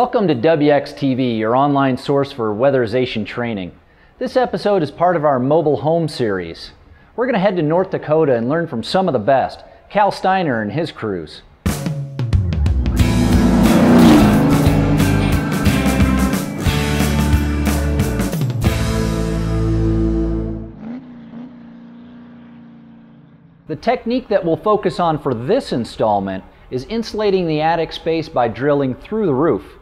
Welcome to WXTV, your online source for weatherization training. This episode is part of our mobile home series. We're going to head to North Dakota and learn from some of the best, Cal Steiner and his crews. The technique that we'll focus on for this installment is insulating the attic space by drilling through the roof.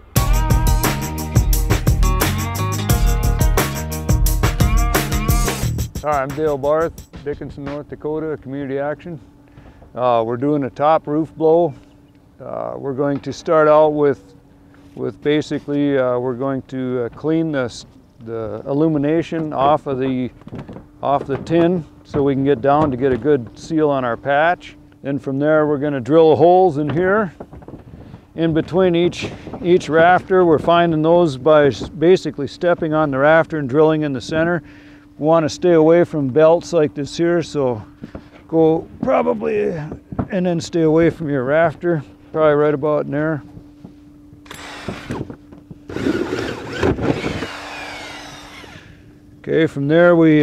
Hi, I'm Dale Barth, Dickinson, North Dakota, Community Action. We're doing a top roof blow. We're going to start out with basically we're going to clean the illumination off the tin so we can get down to get a good seal on our patch. Then from there we're going to drill holes in here. In between each rafter, we're finding those by basically stepping on the rafter and drilling in the center. We want to stay away from belts like this here, so go probably and then stay away from your rafter, probably right about in there. Okay, from there we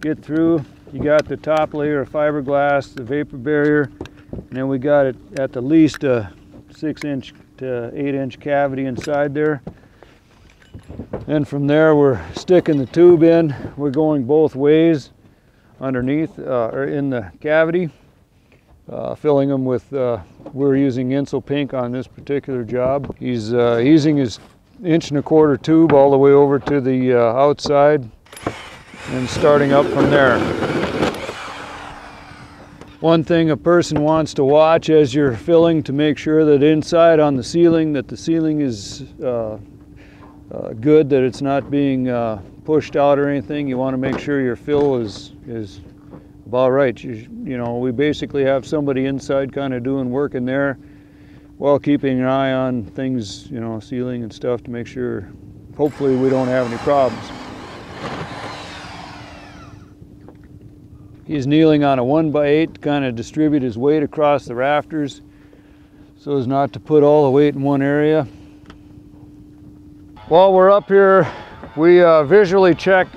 get through. You got the top layer of fiberglass, the vapor barrier, and then we got it at the least a 6-inch to 8-inch cavity inside there. And from there we're sticking the tube in. We're going both ways underneath or in the cavity, filling them with we're using Insul-Pink on this particular job. He's using his 1¼ inch tube all the way over to the outside and starting up from there. One thing a person wants to watch as you're filling to make sure that inside on the ceiling, that the ceiling is good, that it's not being pushed out or anything. You want to make sure your fill is about right. You know, we basically have somebody inside kind of doing work in there while keeping an eye on things, you know, ceiling and stuff, to make sure hopefully we don't have any problems. He's kneeling on a 1x8 to kind of distribute his weight across the rafters so as not to put all the weight in one area. While we're up here, we visually check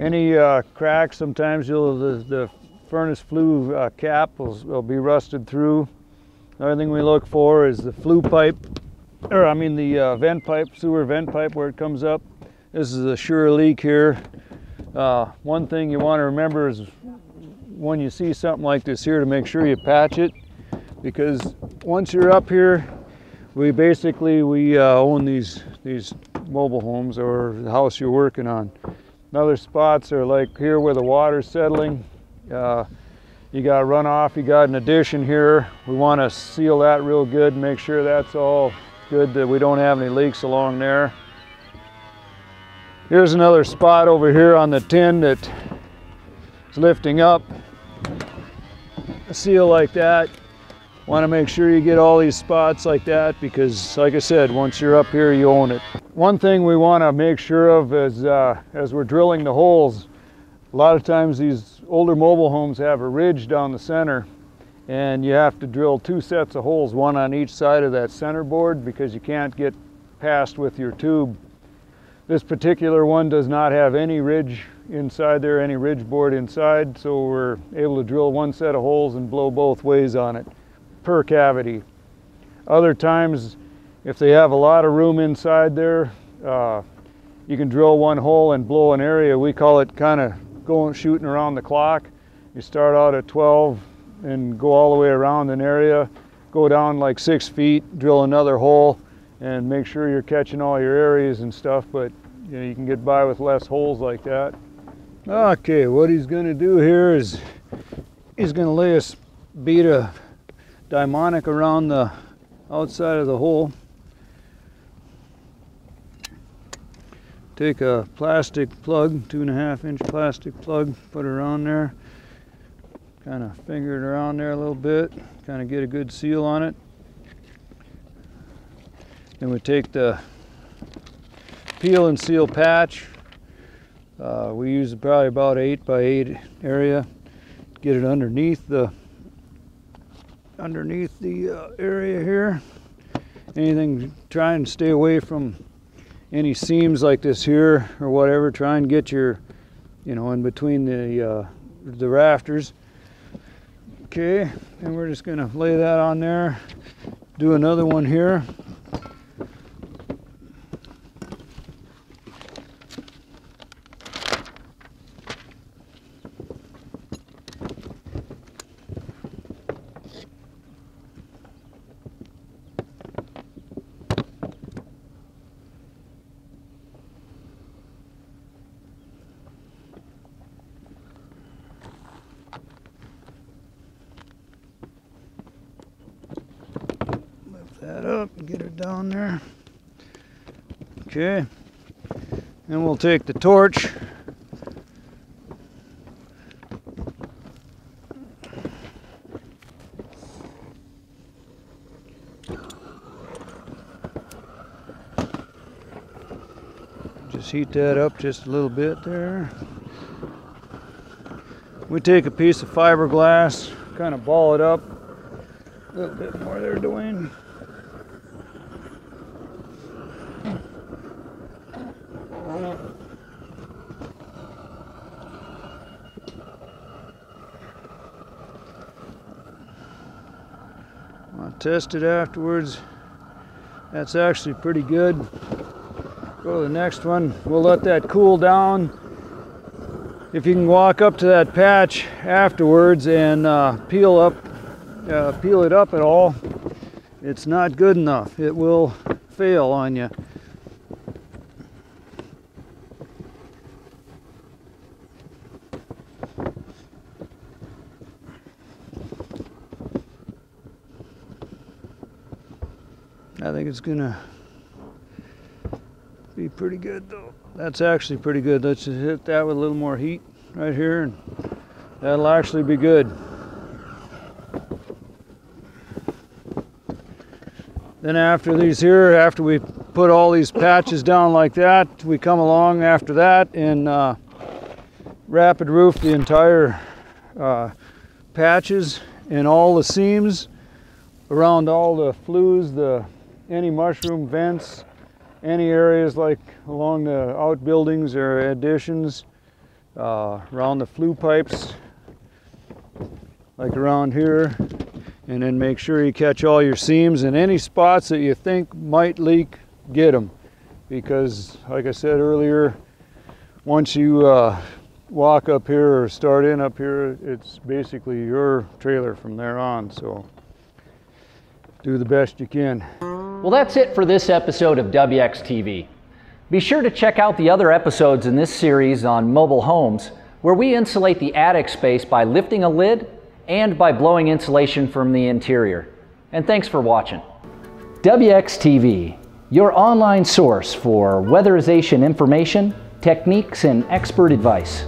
any cracks. Sometimes the furnace flue cap will be rusted through. Another thing we look for is the flue pipe, or I mean the vent pipe, sewer vent pipe, where it comes up. This is a sure leak here. One thing you want to remember is when you see something like this here to make sure you patch it, because once you're up here, we own these mobile homes or the house you're working on. Other spots are like here where the water's settling. You got runoff, you got an addition here. We want to seal that real good and make sure that's all good, that we don't have any leaks along there. Here's another spot over here on the tin that's lifting up. A seal like that. Want to make sure you get all these spots like that, because like I said, once you're up here you own it. One thing we want to make sure of is as we're drilling the holes, a lot of times these older mobile homes have a ridge down the center, and you have to drill 2 sets of holes, one on each side of that center board, because you can't get past with your tube. This particular one does not have any ridge inside there, any ridge board inside, so we're able to drill 1 set of holes and blow both ways on it per cavity. Other times, if they have a lot of room inside there, you can drill 1 hole and blow an area. We call it kind of going shooting around the clock. You start out at 12 and go all the way around an area, go down like 6 feet, drill another hole, and make sure you're catching all your areas and stuff, but you know, you can get by with less holes like that. Okay, what he's gonna do here is he's gonna lay a bead of dimonic around the outside of the hole. Take a plastic plug, 2.5-inch plastic plug, put it around there. Kind of finger it around there a little bit, kind of get a good seal on it. Then we take the peel and seal patch. We use probably about 8x8 area. Get it underneath the area here, anything, try and stay away from any seams like this here or whatever. Try and get your, you know, in between the rafters. Okay, and we're just gonna lay that on there. Do another one here. That up and get her down there. Okay, and we'll take the torch. Just heat that up just a little bit there. We take a piece of fiberglass, kind of ball it up a little bit more there, Dwayne. Test it afterwards. That's actually pretty good. Go to the next one. We'll let that cool down. If you can walk up to that patch afterwards and peel it up at all, it's not good enough. It will fail on you. I think it's gonna be pretty good though. That's actually pretty good. Let's just hit that with a little more heat right here and that'll actually be good. Then after these here, after we put all these patches down like that, we come along after that and rapid roof the entire patches and all the seams around all the flues, any mushroom vents, any areas like along the outbuildings or additions, around the flue pipes, like around here. And then make sure you catch all your seams and any spots that you think might leak, get them. Because like I said earlier, once you walk up here or start in up here, it's basically your trailer from there on. So do the best you can. Well, that's it for this episode of WXTV. Be sure to check out the other episodes in this series on mobile homes, where we insulate the attic space by lifting a lid and by blowing insulation from the interior. And thanks for watching. WXTV, your online source for weatherization information, techniques, and expert advice.